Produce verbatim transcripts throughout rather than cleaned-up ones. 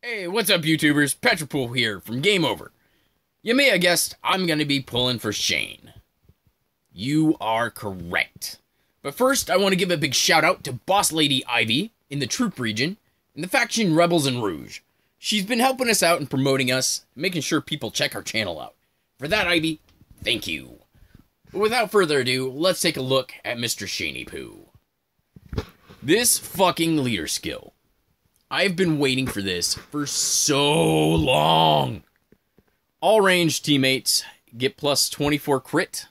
Hey, what's up, YouTubers? Petra Pool here from Game Over. You may have guessed I'm going to be pulling for Shane. You are correct. But first, I want to give a big shout out to Boss Lady Ivy in the Troop Region and the faction Rebels and Rouge. She's been helping us out and promoting us, and making sure people check our channel out. For that, Ivy, thank you. But without further ado, let's take a look at Mister Shaney-Poo. This fucking leader skill. I've been waiting for this for so long. All ranged teammates get plus twenty-four crit.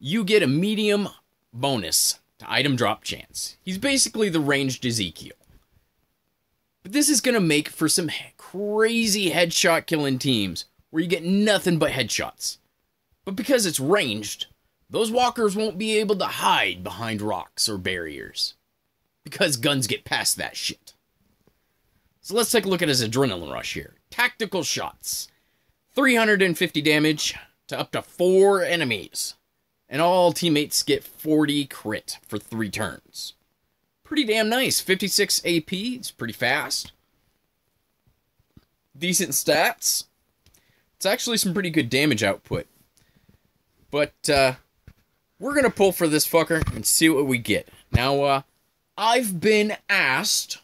You get a medium bonus to item drop chance. He's basically the ranged Ezekiel. But this is going to make for some crazy headshot killing teams where you get nothing but headshots. But because it's ranged, those walkers won't be able to hide behind rocks or barriers, because guns get past that shit. So let's take a look at his Adrenaline Rush here. Tactical shots. three hundred fifty damage to up to four enemies. And all teammates get forty crit for three turns. Pretty damn nice. fifty-six A P. It's pretty fast. Decent stats. It's actually some pretty good damage output. But uh, we're going to pull for this fucker and see what we get. Now, uh, I've been asked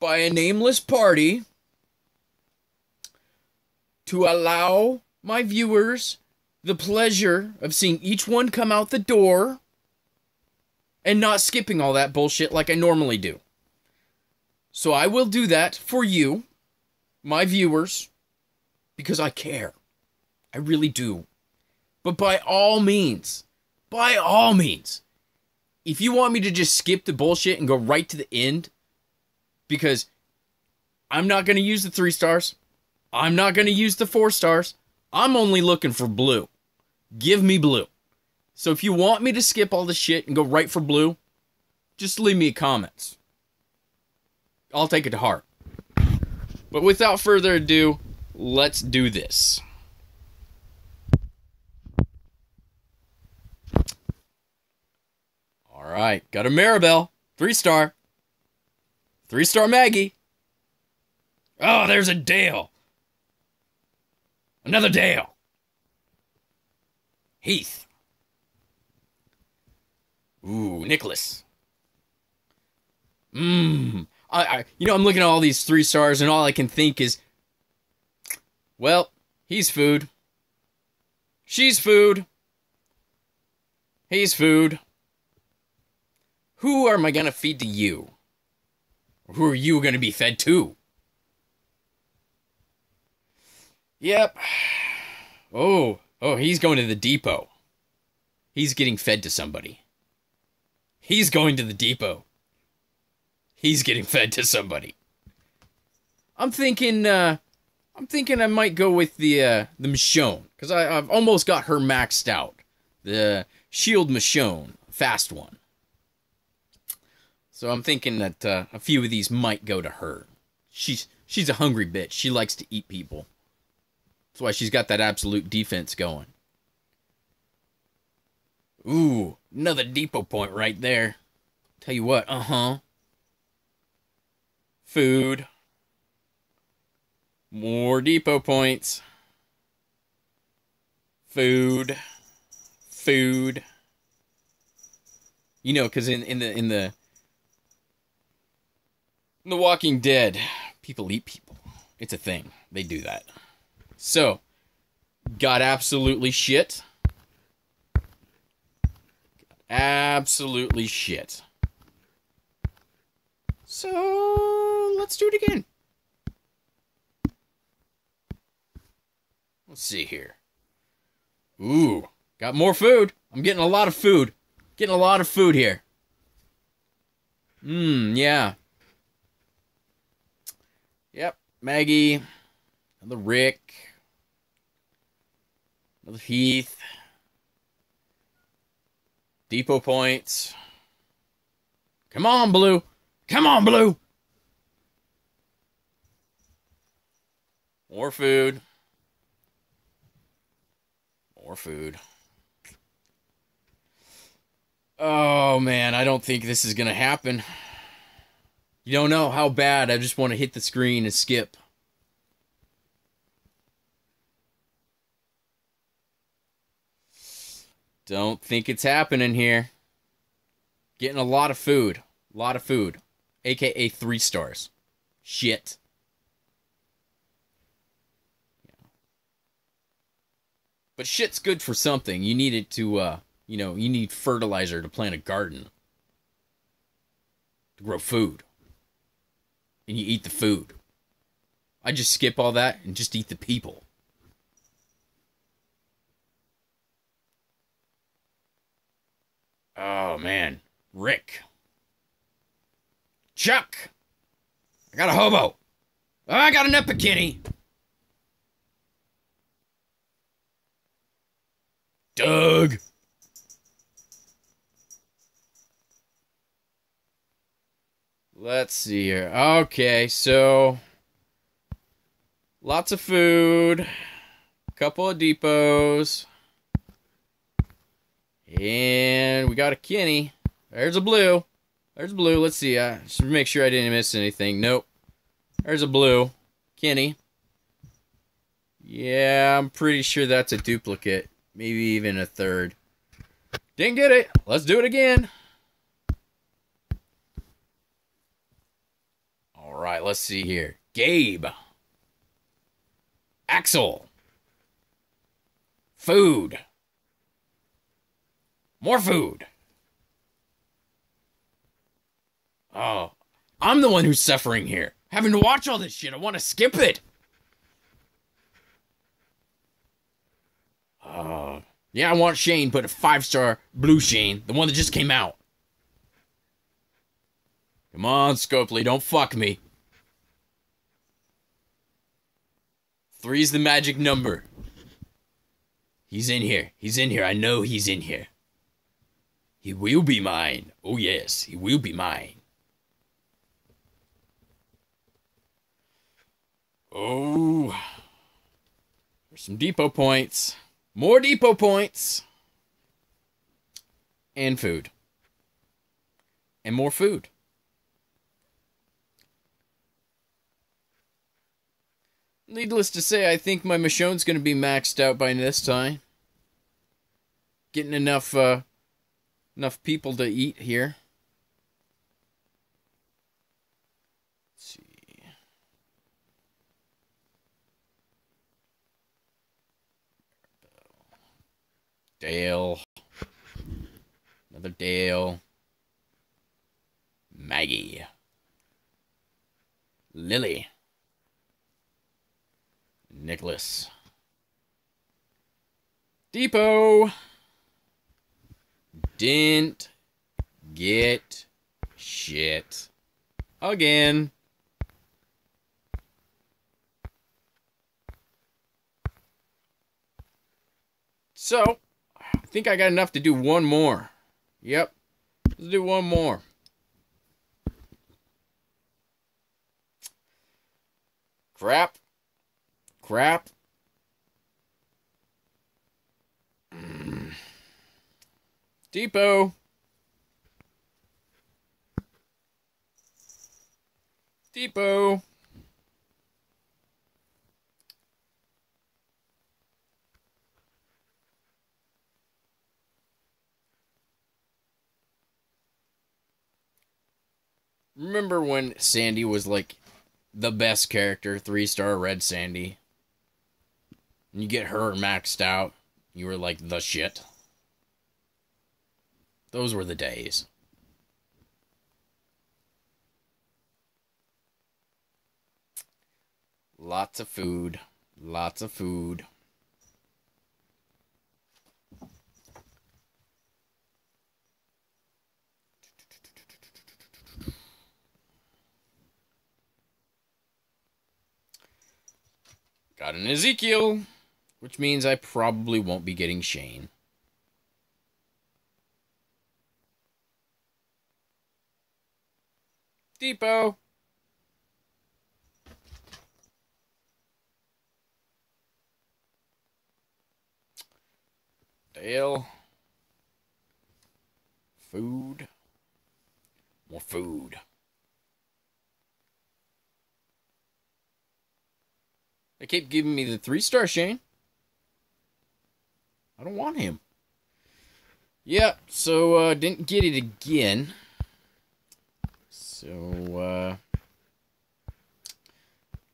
by a nameless party to allow my viewers the pleasure of seeing each one come out the door and not skipping all that bullshit like I normally do. So I will do that for you, my viewers, because I care. I really do. But by all means, by all means, if you want me to just skip the bullshit and go right to the end, because I'm not going to use the three stars. I'm not going to use the four stars. I'm only looking for blue. Give me blue. So if you want me to skip all the shit and go right for blue, just leave me comments. I'll take it to heart. But without further ado, let's do this. All right. Got a Maribel. Three star. Three-star Maggie. Oh, there's a Dale. Another Dale. Heath. Ooh, Nicholas. Mmm. I, I, you know, I'm looking at all these three stars, and all I can think is, well, he's food. She's food. He's food. Who am I going to feed to you? Who are you going to be fed to? Yep. Oh, oh, he's going to the depot. He's getting fed to somebody. He's going to the depot. He's getting fed to somebody. I'm thinking, uh, I'm thinking I might go with the, uh, the Michonne, because I've almost got her maxed out. The Shield Michonne, fast one. So I'm thinking that uh, a few of these might go to her. She's she's a hungry bitch. She likes to eat people. That's why she's got that absolute defense going. Ooh, another depot point right there. Tell you what, uh-huh. Food. More depot points. Food. Food. You know, because in, in the... In the In The Walking Dead, people eat people. It's a thing. They do that. So, got absolutely shit. Got absolutely shit. So, let's do it again. Let's see here. Ooh, got more food. I'm getting a lot of food. Getting a lot of food here. Mmm, yeah. Yep, Maggie, another Rick, another Heath, depot points. Come on, Blue. Come on, Blue. More food. More food. Oh, man, I don't think this is going to happen. You don't know how bad I just want to hit the screen and skip. Don't think it's happening here. Getting a lot of food. A lot of food. A K A three stars. Shit. Yeah. But shit's good for something. You need it to, uh, you know, you need fertilizer to plant a garden. To grow food. And you eat the food. I just skip all that and just eat the people. Oh, man. Rick. Chuck! I got a hobo. Oh, I got an Epikini. Doug. Let's see here. Okay, so lots of food, couple of depots, and we got a Kenny. There's a blue. There's blue. Let's see. I should make sure I didn't miss anything. Nope. There's a blue. Kenny. Yeah, I'm pretty sure that's a duplicate. Maybe even a third. Didn't get it. Let's do it again. All right, let's see here. Gabe. Axel. Food. More food. Oh, I'm the one who's suffering here. Having to watch all this shit. I want to skip it. Uh, yeah, I want Shane, but a five-star blue Shane. The one that just came out. Come on, Scopely. Don't fuck me. Three's the magic number. He's in here. He's in here. I know he's in here. He will be mine. Oh, yes. He will be mine. Oh, there's some depot points. More depot points. And food. And more food. Needless to say, I think my Michonne's going to be maxed out by this time. Getting enough, uh, enough people to eat here. Dale, another Dale, Maggie, Lily, Nicholas, Depot, didn't get shit again. So, I think I got enough to do one more. Yep. Let's do one more. Crap. Crap. Mm. Depot. Depot. Remember when Sandy was, like, the best character, three-star Red Sandy? And you get her maxed out, you were, like, the shit. Those were the days. Lots of food. Lots of food. Got an Ezekiel, which means I probably won't be getting Shane. Depot. Dale. Food. More food. They keep giving me the three-star Shane. I don't want him. Yeah, so, uh, didn't get it again. So, uh...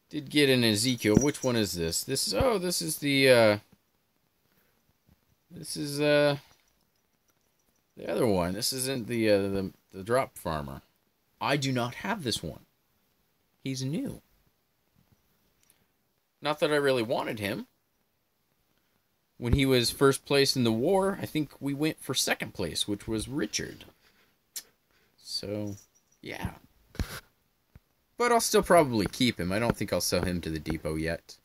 did get an Ezekiel. Which one is this? This is... Oh, this is the, uh... This is, uh... the other one. This isn't the, uh, the, the drop farmer. I do not have this one. He's new. Not that I really wanted him. When he was first place in the war, I think we went for second place, which was Richard. So, yeah. But I'll still probably keep him. I don't think I'll sell him to the depot yet.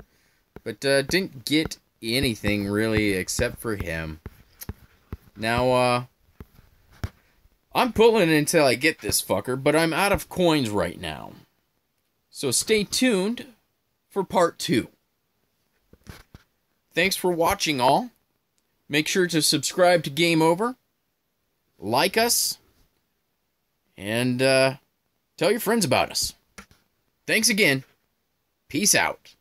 But uh, didn't get anything, really, except for him. Now, uh... I'm pulling until I get this fucker, but I'm out of coins right now. So stay tuned for part two. Thanks for watching, all. Make sure to subscribe to Game Over. Like us. And, uh... tell your friends about us. Thanks again. Peace out.